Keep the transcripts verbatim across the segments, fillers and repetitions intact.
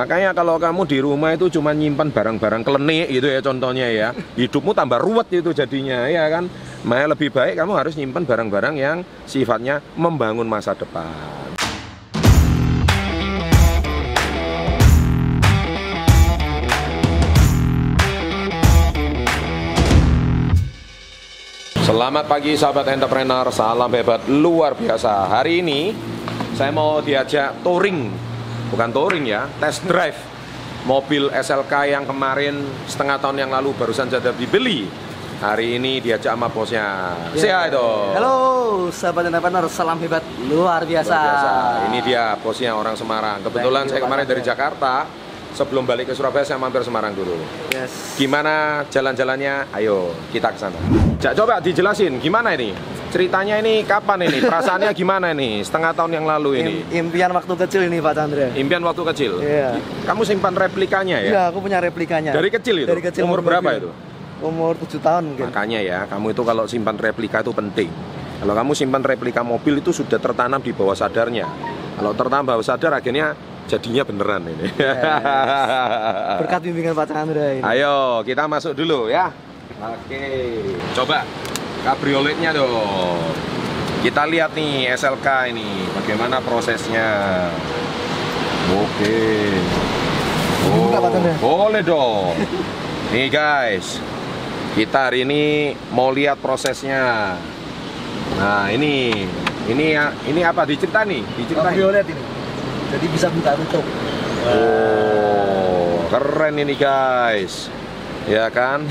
Makanya kalau kamu di rumah itu cuma nyimpan barang-barang klenik gitu ya contohnya ya, hidupmu tambah ruwet itu jadinya ya kan. Makanya lebih baik kamu harus nyimpan barang-barang yang sifatnya membangun masa depan. Selamat pagi sahabat entrepreneur, salam hebat luar biasa. Hari ini saya mau diajak touring, bukan touring ya, test drive mobil S L K yang kemarin setengah tahun yang lalu barusan jadi dibeli. Hari ini diajak sama bosnya. Siapa itu? Halo sahabat entrepreneur, salam hebat luar biasa. luar biasa. Ini dia bosnya orang Semarang. Kebetulan saya kemarin dari Jakarta. Sebelum balik ke Surabaya, saya mampir Semarang dulu. Yes. Gimana jalan-jalannya? Ayo, kita ke sana. Ja, coba dijelasin, gimana ini? Ceritanya ini kapan ini? Perasaannya gimana ini? Setengah tahun yang lalu ini. Im impian waktu kecil ini, Pak Chandra. Impian waktu kecil? Iya. Kamu simpan replikanya ya? Iya, aku punya replikanya. Dari kecil itu? Dari kecil. Umur berapa itu? Umur tujuh tahun mungkin. Makanya ya, kamu itu kalau simpan replika itu penting. Kalau kamu simpan replika mobil itu sudah tertanam di bawah sadarnya. Kalau tertanam bawah sadar, akhirnya jadinya beneran ini. Yes. Berkat bimbingan Pak Chandra ini. Ayo kita masuk dulu ya. Oke. Coba kabrioletnya dong. Kita lihat nih S L K ini bagaimana prosesnya. Oke. Oh, boleh dong. Nih guys, kita hari ini mau lihat prosesnya. Nah ini, ini ya, ini apa dicipta nih? Dicipta kabriolet ini. Jadi bisa buka tutup. Oh, keren ini guys, ya kan?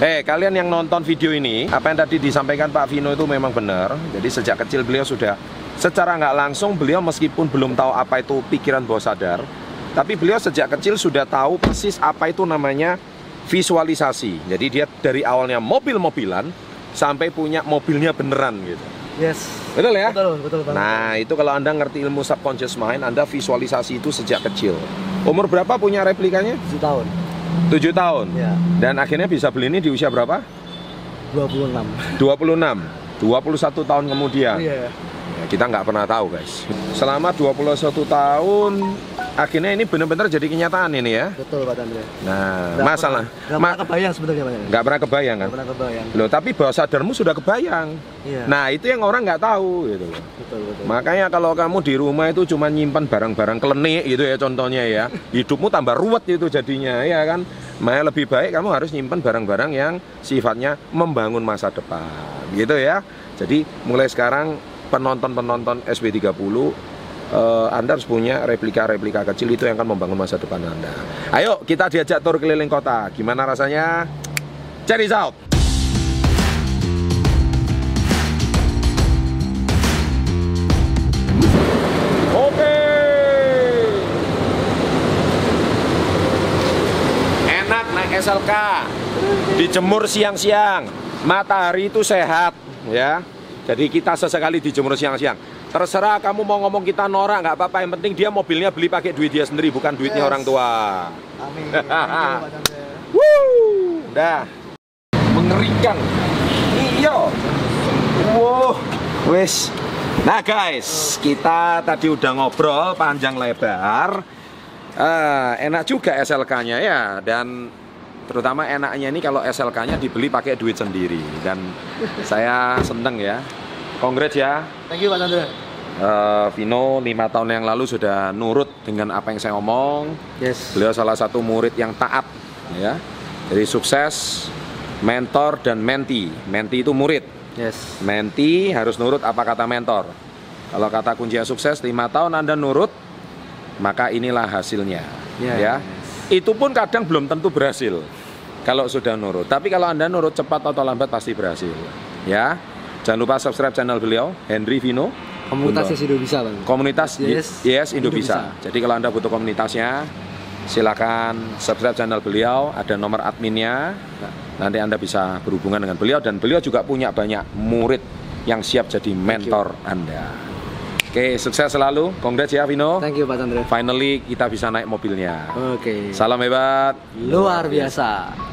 Eh hey, kalian yang nonton video ini, apa yang tadi disampaikan Pak Vino itu memang benar. Jadi sejak kecil beliau sudah, secara nggak langsung beliau meskipun belum tahu apa itu pikiran bawah sadar, tapi beliau sejak kecil sudah tahu persis apa itu namanya visualisasi. Jadi dia dari awalnya mobil-mobilan sampai punya mobilnya beneran gitu. Yes. Betul ya? Betul, betul, betul. Nah, itu kalau Anda ngerti ilmu subconscious mind, Anda visualisasi itu sejak kecil. Umur berapa punya replikanya? tujuh tahun. tujuh tahun? Ya. Dan akhirnya bisa beli ini di usia berapa? dua puluh enam. dua puluh enam? dua puluh satu tahun kemudian? Iya. Ya, kita nggak pernah tahu, guys. Selama dua puluh satu tahun, akhirnya ini benar-benar jadi kenyataan ini ya? Betul, Pak Chandra. Nah, gak masalah. Nggak pernah kebayang sebenarnya, Pak Chandra. Nggak pernah kebayang, kan? Nggak pernah kebayang. Loh, tapi bawah sadarmu sudah kebayang. Iya. Nah, itu yang orang nggak tahu, gitu. Betul, betul. Makanya kalau kamu di rumah itu cuma nyimpan barang-barang klenik, gitu ya contohnya ya. Hidupmu tambah ruwet itu jadinya, ya kan? Makanya lebih baik kamu harus nyimpan barang-barang yang sifatnya membangun masa depan, gitu ya. Jadi, mulai sekarang penonton-penonton S B tiga puluh, Uh, Anda harus punya replika-replika kecil itu yang akan membangun masa depan Anda. Ayo kita diajak tur keliling kota. Gimana rasanya? Check it out! Oke. Enak naik S L K. Dijemur siang-siang. Matahari itu sehat, ya. Jadi kita sesekali dijemur siang-siang. Terserah kamu mau ngomong kita norak nggak apa-apa, yang penting dia mobilnya beli pakai duit dia sendiri, bukan duitnya yes. orang tua. Amin. Wuh, dah mengerikan. Iyo. Wow, wes. Nah guys, kita tadi udah ngobrol panjang lebar. Uh, enak juga S L K-nya ya, dan terutama enaknya ini kalau S L K-nya dibeli pakai duit sendiri, dan saya seneng ya. Kongres ya. Thank you Pak Chandra. Uh, Vino lima tahun yang lalu sudah nurut dengan apa yang saya omong. Yes. Beliau salah satu murid yang taat ya. Jadi sukses, mentor dan menti. Menti itu murid. Yes. Menti harus nurut apa kata mentor. Kalau kata kunci sukses lima tahun Anda nurut, maka inilah hasilnya. Yeah, ya. Yes. Itu pun kadang belum tentu berhasil kalau sudah nurut. Tapi kalau Anda nurut cepat atau lambat pasti berhasil. Ya. Jangan lupa subscribe channel beliau, Hendrivino Vino. Komunitas Indobisa, Bang. Komunitas Yes, yes Indobisa. Indobisa. Jadi kalau Anda butuh komunitasnya, silakan subscribe channel beliau, ada nomor adminnya. Nanti Anda bisa berhubungan dengan beliau, dan beliau juga punya banyak murid yang siap jadi mentor Anda. Oke, sukses selalu. Congrats ya Vino. Thank you Pak Chandra. Finally kita bisa naik mobilnya. Oke. Salam hebat luar biasa.